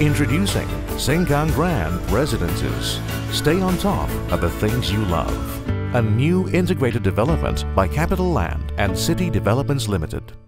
Introducing Sengkang Grand Residences. Stay on top of the things you love. A new integrated development by Capital Land and City Developments Limited.